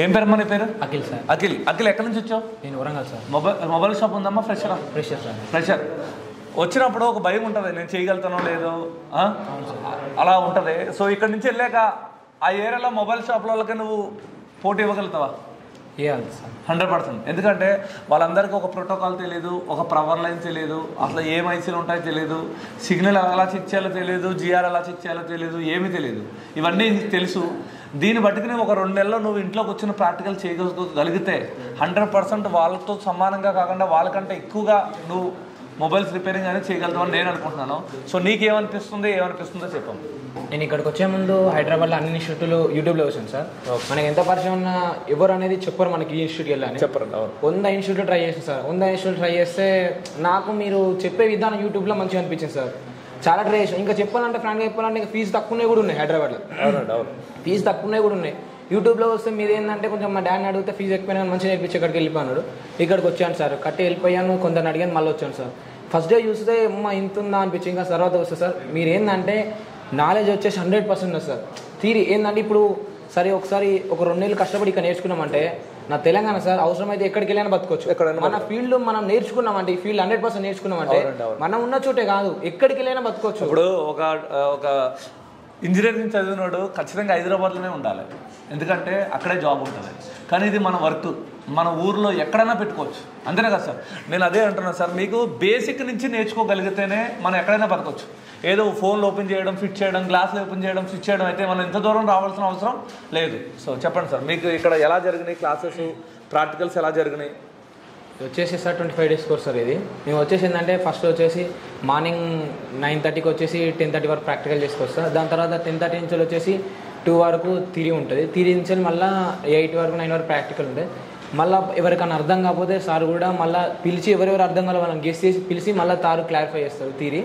ఏం పేరు మన పేరు అఖిల్ సార్. అఖిల్ అఖిల్ ఎక్కడి నుంచి వచ్చావు? నేను వరంగల్ సార్. మొబైల్ షాప్ ఉందమ్మా? Fresher fresher sir. ఫ్రెషర్ వచ్చినప్పుడు ఒక భయం ఉంటుంది, నేను చేయగలుగుతానో లేదో అలా ఉంటుంది. సో ఇక్కడ నుంచి వెళ్ళాక ఆ ఏరియాలో మొబైల్ షాప్లకి నువ్వు పోటీ ఇవ్వగలుగుతావా? ఇవ్వాలి సార్ 100%. ఎందుకంటే వాళ్ళందరికీ ఒక ప్రోటోకాల్ తెలియదు, ఒక పవర్ లైన్ తెలియదు, అసలు ఏం ఐసీలు ఉంటాయో తెలియదు, సిగ్నల్ ఎలా చెక్ చేయాలో తెలియదు, జిఆర్ ఎలా చెక్ చేయాలో తెలియదు, ఏమీ తెలియదు. ఇవన్నీ తెలుసు. దీన్ని బట్టుకుని ఒక 2 నెలల్లో నువ్వు ఇంట్లో కూర్చొని ప్రాక్టికల్ చేయగలిగితే 100% వాళ్ళతో సమానంగా కాకుండా వాళ్ళకంటే ఎక్కువగా నువ్వు మొబైల్స్ రిపేరింగ్ అనేది చేయగలుగుతామని నేను అనుకుంటున్నాను. సో నీకేమనిపిస్తుంది, ఏమనిపిస్తుందో చెప్పాం. నేను ఇక్కడికి వచ్చే ముందు హైదరాబాద్లో అన్ని ఇన్స్టిట్యూట్లు యూట్యూబ్లో వచ్చాను సార్. మనకి ఎంత పరిచయం ఉన్నా ఎవరు అనేది చెప్పరు, మనకి ఈ ఇన్స్టిట్యూట్కి వెళ్ళాలని చెప్పరు. 100 ఇన్స్టిట్యూట్ ట్రై చేసాను సార్. 100 ఇన్స్టిట్యూట్ ట్రై చేస్తే నాకు మీరు చెప్పే విధానం యూట్యూబ్లో మంచిగా అనిపించింది సార్. చాలా ట్రై చేసాం. ఇంకా చెప్పాలంటే ఫ్రాంక్గా చెప్పాలంటే ఇంకా ఫీజు తక్కువనే కూడా ఉన్నాయి హైదరాబాద్లో. ఫీజు తక్కువనే కూడా ఉన్నాయి. యూట్యూబ్లో వస్తే మీరు ఏంటంటే కొంచెం మా డాడీని అడిగితే ఫీజు ఎక్కువైనా కానీ మంచిగా నేర్పించి అక్కడికి వెళ్ళిపోయాడు. ఇక్కడికి వచ్చాను సార్, కట్టి వెళ్ళిపోయాను, కొందరిని అడిగాను, మళ్ళీ వచ్చాను సార్. ఫస్ట్ డే చూస్తే అమ్మ ఇంత ఉందా అనిపించింది. ఇంకా తర్వాత వస్తే సార్ మీరు ఏంటంటే నాలెడ్జ్ వచ్చేసి 100% ఉంది సార్. థియరీ ఏంటంటే ఇప్పుడు సరే ఒకసారి ఒక 2 నెలలు కష్టపడి ఇక్కడ నేర్చుకున్నామంటే నా తెలంగాణ సార్ అవసరమైతే ఎక్కడికి వెళ్ళినా బతకొచ్చు. మన ఫీల్డ్ మనం నేర్చుకున్నామంటే ఈ ఫీల్డ్ 100% నేర్చుకున్నామంటే మనం ఉన్న చోటే కాదు ఎక్కడికి వెళ్ళినా బతకొచ్చు. ఇప్పుడు ఒక ఇంజనీరింగ్ చదివినోడు ఖచ్చితంగా హైదరాబాద్లోనే ఉండాలి, ఎందుకంటే అక్కడే జాబ్ ఉంటుంది. కానీ ఇది మన వర్క్, మన ఊర్లో ఎక్కడైనా పెట్టుకోవచ్చు, అంతేనా కదా సార్? నేను అదే అంటున్నాను సార్, మీకు బేసిక్ నుంచి నేర్చుకోగలిగితేనే మనం ఎక్కడైనా బతకవచ్చు. ఏదో ఫోన్లు ఓపెన్ చేయడం, ఫిట్ చేయడం, గ్లాసులు ఓపెన్ చేయడం, ఫిట్ చేయడం అయితే మనం ఇంత దూరం రావాల్సిన అవసరం లేదు. సో చెప్పండి సార్, మీకు ఇక్కడ ఎలా జరిగినాయి క్లాసెస్, ప్రాక్టికల్స్ ఎలా జరిగినాయి? వచ్చేసి సార్ 25 డేస్ కోర్స్ సార్ ఇది. మేము వచ్చేసి ఏంటంటే ఫస్ట్ వచ్చేసి మార్నింగ్ 9:30కి వచ్చేసి 10:30 వరకు ప్రాక్టికల్ చేసుకోవచ్చు సార్. దాని తర్వాత 10:30 నుంచి వచ్చేసి 2 వరకు థియరీ ఉంటుంది. థియరీ నుంచి మళ్ళీ 8 వరకు 9 వరకు ప్రాక్టికల్ ఉంటుంది. మళ్ళీ ఎవరికైనా అర్థం కాకపోతే సార్ కూడా మళ్ళీ పిలిచి ఎవరెవరు అర్థం కావాలి వాళ్ళని గెస్ట్ చేసి పిలిచి మళ్ళీ తారు క్లారిఫై చేస్తారు థియరీ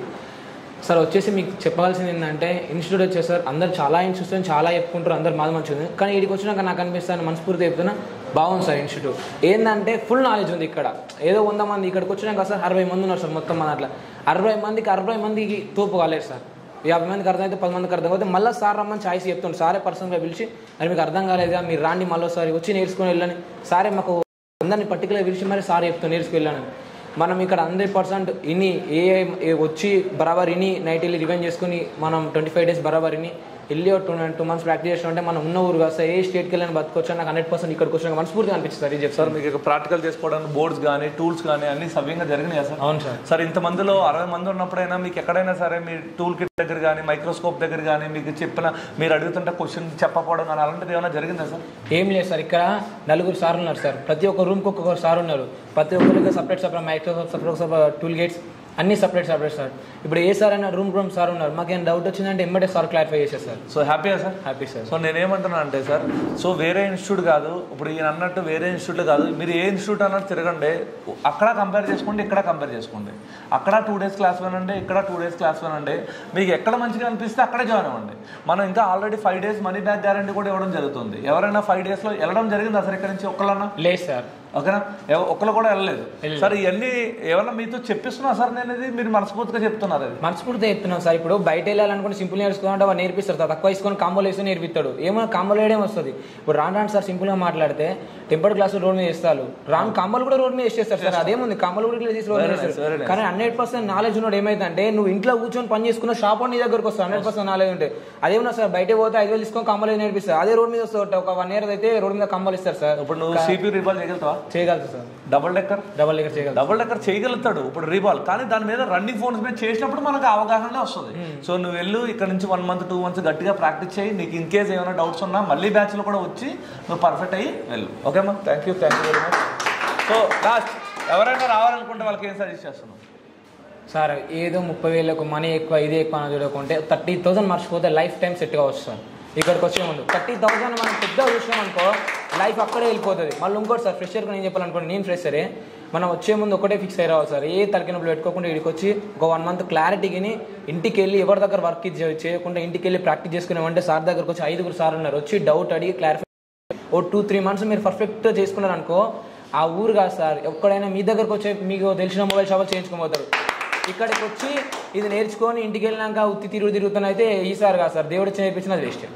సార్. వచ్చేసి మీకు చెప్పాల్సింది ఏంటంటే ఇన్స్టిట్యూట్ వచ్చేసి సార్ అందరు చాలా ఇన్స్టిట్యూట్స్ చాలా చెప్పుకుంటారు, అందరు మాది మంచిగా ఉంది. కానీ ఇక్కడికి వచ్చినాక నాకు అనిపిస్తాను మనస్ఫూర్తి చెప్తున్నా బాగుంది సార్ ఇన్స్టిట్యూట్. ఏంటంటే ఫుల్ నాలెడ్జ్ ఉంది ఇక్కడ. ఏదో 100 మంది ఇక్కడికి వచ్చినాక సార్ 60 మంది ఉన్నారు సార్ మొత్తం. మన అట్లా 60 మందికి తోపు కాలేదు సార్. 50 మందికి అర్థమైతే 10 మందికి అర్థం అవుతుంది. మళ్ళీ సార్ రమ్మని ఛాయిస్ చెప్తుంటారు. సారే పర్సనల్గా పిలిచి అది మీకు అర్థం కాలేదా మీరు రాండి మళ్ళీసారి వచ్చి నేర్చుకుని వెళ్ళని సారే మాకు అందరినీ పర్టికులర్ పిలిచి మరి సార్ చెప్తాను నేర్చుకువెళ్ళాను. మనం ఇక్కడ 100% ఇని ఏ వచ్చి బరాబర్ ఇని నైట్ వెళ్ళి రివైన్ చేసుకుని మనం 25 డేస్ బరాబర్ ఇని వెళ్ళి 2 మంత్స్ ప్రాక్టీస్ చేసిన అంటే మనం ఉన్న ఊరు కాస్త ఏ స్టేట్కి వెళ్ళినా బతకొచ్చు. నాకు 100% ఇక్కడికి వచ్చిన మనస్ఫూర్తిగా అనిపిస్తుంది సార్. ఇది చెప్తారు మీకు ప్రాక్టికల్ చేసుకోవడానికి బోర్డ్స్ కానీ టూల్స్ కానీ అన్ని సవ్యంగా జరిగినాయి సార్? అవును సార్. సార్ ఇంతమందిలో 60 మంది ఉన్నప్పుడైనా మీకు ఎక్కడైనా సరే మీ టూల్ కిట్ దగ్గర కానీ మైక్రోస్కోప్ దగ్గర కానీ మీకు చెప్పిన మీరు అడుగుతుంటే క్వశ్చన్ చెప్పకపోవడం కానీ అలాంటిది ఏమైనా జరిగిందా సార్? ఏం లేదు సార్. ఇక్కడ 4 సార్ ఉన్నారు సార్. ప్రతి ఒక్క రూమ్కి ఒక్కొక్క సార్ ఉన్నారు. ప్రతి ఒక్కరికి separate microscope separate tool kits అన్ని సపరేట్ సార్. ఇప్పుడు ఏ సార్ అయినా రూమ్ సార్ ఉన్నారు. మాకు ఏం డౌట్ వచ్చిందంటే ఎమ్మటే సార్ క్లారిఫై చేశారు సార్. సో హ్యాపీయా సార్? Happy sir. సో నేనేమంటున్నాను అంటే సార్, సో వేరే ఇన్స్టిట్యూట్ కాదు, ఇప్పుడు ఈయన అన్నట్టు వేరే ఇన్స్టిట్యూట్ కాదు, మీరు ఏ ఇన్స్టిట్యూట్ అన్నట్టు తిరగండి, అక్కడ కంపేర్ చేసుకోండి, ఇక్కడ కంపేర్ చేసుకోండి, అక్కడ 2 డేస్ క్లాస్ వినండి, ఇక్కడ 2 డేస్ క్లాస్ వినండి, మీకు ఎక్కడ మంచిగా అనిపిస్తే అక్కడే జాయిన్ అవ్వండి. మనం ఇంకా already 5 days money back guarantee కూడా ఇవ్వడం జరుగుతుంది. ఎవరైనా 5 డేస్లో వెళ్ళడం జరిగిందా సార్ ఇక్కడ నుంచి ఒక్కళ్ళన్నా? లేదు సార్. ఓకేనా? ఒక్కరు కూడా వెళ్ళలేదు సార్. ఇవన్నీ ఏమన్నా మీతో చెప్పిస్తున్నా సార్ నేను? ఇది మీరు మనస్ఫూర్తిగా చెప్తున్నారు? అది మనస్ఫూర్తిగా చెప్తున్నాం సార్. ఇప్పుడు బయట వెళ్ళాలనుకుంటే సింపుల్ నేర్చుకోవాలంటే వాడు నేర్పిస్తారు సార్. తక్కువ వేసుకొని కాంబోలు వేసుకొని నేర్పిస్తాడు. ఏమైనా కాంబోలు వేయడం వస్తుంది. ఇప్పుడు రాను సార్ సింపుల్గా మాట్లాడితే టెంపర్డ్ క్లాసులు రోడ్ మీద వేస్తారు, రాను కాంబోలు కూడా రోడ్ మీద వేసేస్తారు సార్. అదేముంది కాంబోలు కూడా రోడ్. కానీ 100% నాలెడ్జ్ ఉన్నాడు. ఏమైందంటే నువ్వు ఇంట్లో కూర్చొని పని చేసుకున్న షాప్ నీ దగ్గరకు వస్తావు. 100% నాలెడ్జ్ ఉంటే అదేమన్నా సార్ బయట పోతే 5,000 తీసుకొని కాంబోలు నేర్పిస్తారు. అదే రోడ్ మీద వస్తావు ఒక 1 year అయితే రోడ్ మీద కాంబోలు ఇస్తారు సార్. ఇప్పుడు నువ్వు సిపి రీబాల్ చేయగలుగుతావా? చేయగలుగుతా సార్. డబుల్ డెక్కర్ చేయగలుగుతా. డబుల్ డెక్కర్ చేయగలుగుతాడు ఇప్పుడు రీబాల్. కానీ దాని మీద రన్నింగ్ ఫోన్స్ మీద చేసినప్పుడు మనకు అవగాహన వస్తుంది. సో నువ్వు వెళ్ళు ఇక్కడ నుంచి 1 month 2 months గట్టిగా ప్రాక్టీస్ చేయి. నీకు ఇన్ కేస్ ఏమైనా డౌట్స్ ఉన్నా మళ్ళీ బ్యాచ్లో కూడా వచ్చి నువ్వు పర్ఫెక్ట్ అయ్యి వెళ్ళు. ఓకే అమ్మా, thank you very much. So last ఎవరైనా రావాలనుకుంటే వాళ్ళకి ఏం సజెస్ట్ చేస్తున్నావు సార్? ఏదో 30,000కు మనీ ఎక్కువ ఇదే ఎక్కువ అని చూడకుంటే 30,000 మర్చిపోతే లైఫ్ టైం సెట్ కావచ్చు సార్. ఇక్కడికి వచ్చే ముందు 30,000 మనం పెద్ద విషయం అనుకో లైఫ్ అక్కడే వెళ్ళిపోతుంది. మళ్ళీ ఇంకోటి సార్ ఫ్రెషర్కి నేను చెప్పాలనుకోండి, నేను ఫ్రెషరే, మనం వచ్చే ముందు ఒకటే ఫిక్స్ అయ్యి రావాలి సార్. ఏ తలకినప్పుడు పెట్టుకోకుండా ఇక్కడికి వచ్చి ఒక 1 month క్లారిటీకిని ఇంటికి వెళ్ళి ఎవరి దగ్గర వర్క్ చేయకుండా ఇంటికి వెళ్ళి ప్రాక్టీస్ చేసుకున్నామంటే సార్ దగ్గరకు వచ్చి 5 సార్ ఉన్నారు వచ్చి డౌట్ అడిగి క్లారిఫై 2-3 months మీరు పర్ఫెక్ట్గా చేసుకున్నారు అనుకో ఆ ఊరు కాదు సార్ ఎక్కడైనా మీ దగ్గరకు వచ్చి మీకు తెలిసిన మొబైల్ షాపులు చేయించుకోబోతారు. ఇక్కడికి వచ్చి ఇది నేర్చుకొని ఇంటికి వెళ్ళినాక ఉత్తి తిరుగుతానైతే ఈసారి కాదు సార్ దేవుడు వచ్చి నేర్పించినది వేస్ట్.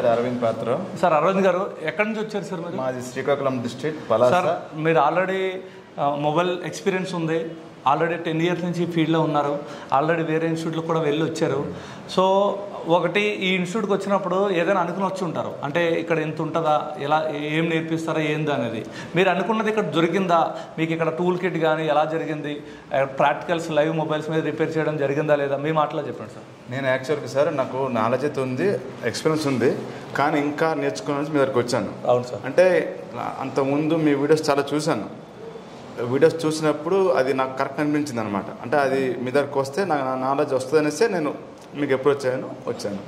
పేరు అరవింద్ పాత్ర. సార్ అరవింద్ గారు ఎక్కడి నుంచి వచ్చారు సార్? మాది శ్రీకాకుళం డిస్ట్రిక్ట్ పలాస. సార్ మీరు ఆల్రెడీ మొబైల్ ఎక్స్పీరియన్స్ ఉంది, ఆల్రెడీ 10 years నుంచి ఫీల్డ్లో ఉన్నారు, ఆల్రెడీ వేరే ఇన్స్టిట్యూట్లో కూడా వెళ్ళి వచ్చారు. సో ఒకటి ఈ ఇన్స్టిట్యూట్కి వచ్చినప్పుడు ఏదైనా అనుకుని వచ్చి ఉంటారు, అంటే ఇక్కడ ఎంత ఉంటుందా, ఎలా ఏం నేర్పిస్తారా ఏందా అనేది. మీరు అనుకున్నది ఇక్కడ దొరికిందా? మీకు ఇక్కడ టూల్ కిట్ కానీ ఎలా జరిగింది? ప్రాక్టికల్స్ లైవ్ మొబైల్స్ మీద రిపేర్ చేయడం జరిగిందా లేదా? మీ మాటలో చెప్పండి సార్. నేను యాక్చువల్గా సార్ నాకు నాలెడ్జ్ అయితే ఉంది, ఎక్స్పీరియన్స్ ఉంది, కానీ ఇంకా నేర్చుకోవడానికి మీ దగ్గరికి వచ్చాను. అవును సార్. అంటే అంతకుముందు మీ వీడియోస్ చాలా చూశాను, వీడియోస్ చూసినప్పుడు అది నాకు కరెక్ట్ అనిపించింది అనమాట. అంటే అది మీ దగ్గరకు వస్తే నాకు నా నాలెడ్జ్ వస్తుంది అనేసి నేను మీకు ఎప్పుడు వచ్చాను.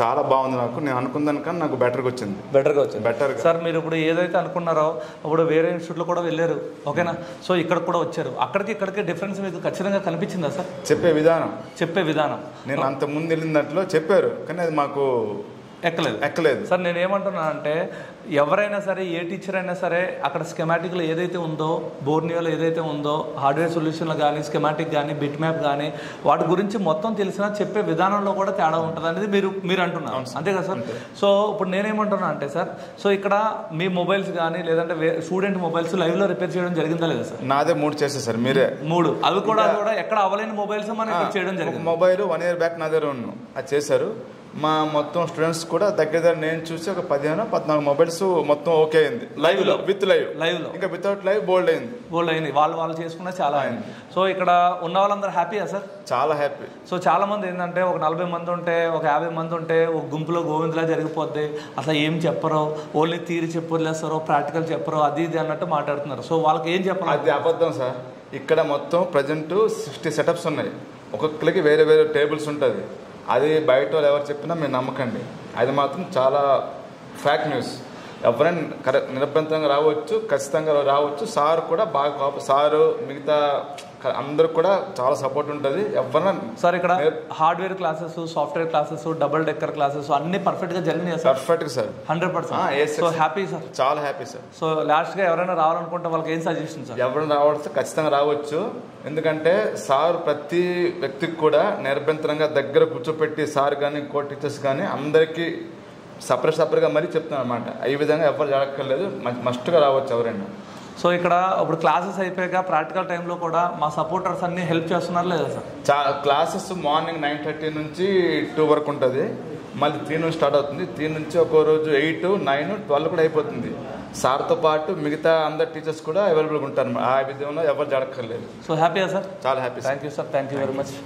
చాలా బాగుంది, నాకు నేను అనుకున్న దానికన్నా నాకు బెటర్గా వచ్చింది. సార్ మీరు ఇప్పుడు ఏదైతే అనుకున్నారో ఇప్పుడు వేరే ఇన్స్టిట్యూట్లో కూడా వెళ్ళారు, ఓకేనా? సో ఇక్కడ కూడా వచ్చారు, అక్కడికి ఇక్కడికి డిఫరెన్స్ మీకు ఖచ్చితంగా కనిపించిందా సార్? చెప్పే విధానం నేను అంత ముందు వెళ్ళిన దాంట్లో చెప్పారు, కానీ అది మాకు ఎక్కలేదు. సార్ నేను ఏమంటున్నాను అంటే ఎవరైనా సరే, ఏ టీచర్ అయినా సరే, అక్కడ స్కెమాటిక్లో ఏదైతే ఉందో, బోర్నియోలో ఏదైతే ఉందో, హార్డ్వేర్ సొల్యూషన్లు కానీ, స్కెమాటిక్ కానీ, బిట్ మ్యాప్ కానీ, వాటి గురించి మొత్తం తెలిసినా చెప్పే విధానంలో కూడా తేడా ఉంటుంది అనేది మీరు అంటున్నారు, అంతే కదా సార్? సో ఇప్పుడు నేనేమంటున్నాను అంటే సార్, సో ఇక్కడ మీ మొబైల్స్ కానీ లేదంటే స్టూడెంట్ మొబైల్స్ లైవ్లో రిపేర్ చేయడం జరిగిందా లేదా సార్? నాదే 3 చేశారు సార్. మీరే 3? అవి కూడా ఎక్కడ అవలేని మొబైల్స్ మనం చేయడం జరిగింది. మొబైల్ 1 year బ్యాక్ నా దగ్గర ఉన్నాం, అది చేశారు. మా మొత్తం స్టూడెంట్స్ కూడా దగ్గర నేను చూసి ఒక 15-14 మొబైల్స్ మొత్తం ఓకే అయింది లైవ్లో, లైవ్లో. ఇంకా వితౌట్ లైవ్ బోల్డ్ అయింది. వాళ్ళు చేసుకున్నా చాలా అయింది. సో ఇక్కడ ఉన్న వాళ్ళందరూ హ్యాపీయా సార్? చాలా హ్యాపీ. సో చాలా మంది ఏంటంటే ఒక 40 ఉంటే, ఒక 50 ఉంటే, ఒక గుంపులో గోవిందలా జరిగిపోద్ది, అసలు ఏం చెప్పరు, ఓన్లీ థియరీ చెప్పలేస్తారో, ప్రాక్టికల్ చెప్పరు, అది ఇది అన్నట్టు మాట్లాడుతున్నారు. సో వాళ్ళకి ఏం చెప్పాలి? అది అబద్ధం సార్. ఇక్కడ మొత్తం ప్రజెంట్ 60 సెటప్స్ ఉన్నాయి, ఒక్కొక్కరికి వేరే వేరే టేబుల్స్ ఉంటుంది. అది బయట వాళ్ళు ఎవరు చెప్పినా మీరు నమ్మకండి, అది మాత్రం చాలా ఫ్యాక్ట్ న్యూస్. ఎవరైనా కరెక్ట్ నిరభ్యంతరంగా రావచ్చు, ఖచ్చితంగా రావచ్చు. సార్ కూడా బాగా, సారు మిగతా అందరూ కూడా చాలా సపోర్ట్ ఉంటుంది ఎవరైనా సార్. ఇక్కడ hardware classes, software classes, double decker classes అన్ని పర్ఫెక్ట్గా జరిగినాయి sir. Perfect sir, 100%. So happy sir, చాలా హ్యాపీ సార్. సో లాస్ట్గా ఎవరైనా రావాలనుకుంటే వాళ్ళకి ఏం సజెషన్ సార్? ఎవరైనా రావచ్చు, ఖచ్చితంగా రావచ్చు. ఎందుకంటే సార్ ప్రతి వ్యక్తికి కూడా నిర్బంధంగా దగ్గర కూర్చోపెట్టి సార్ కానీ ఇంకో టీచర్స్ కానీ అందరికీ సపరేట్గా మరీ చెప్తాను అనమాట. ఈ విధంగా ఎవరు జరగక్కర్లేదు, మస్ట్గా రావచ్చు ఎవరైనా. సో ఇక్కడ ఇప్పుడు క్లాసెస్ అయిపోయాక ప్రాక్టికల్ టైంలో కూడా మా సపోర్టర్స్ అన్ని హెల్ప్ చేస్తున్నారు లేదా సార్? క్లాసెస్ మార్నింగ్ 9:30 నుంచి 2 వరకు ఉంటుంది, మళ్ళీ 3 నుంచి స్టార్ట్ అవుతుంది. 3 నుంచి ఒక్కో రోజు 8, 9, 12 కూడా అయిపోతుంది. సార్తో పాటు మిగతా అందరు టీచర్స్ కూడా అవైలబుల్గా ఉంటారు, ఆ విధంగా ఎవరు జరగక్కర్లేదు. సో హ్యాపీయా సార్? చాలా happy. Thank you sir, thank you very much.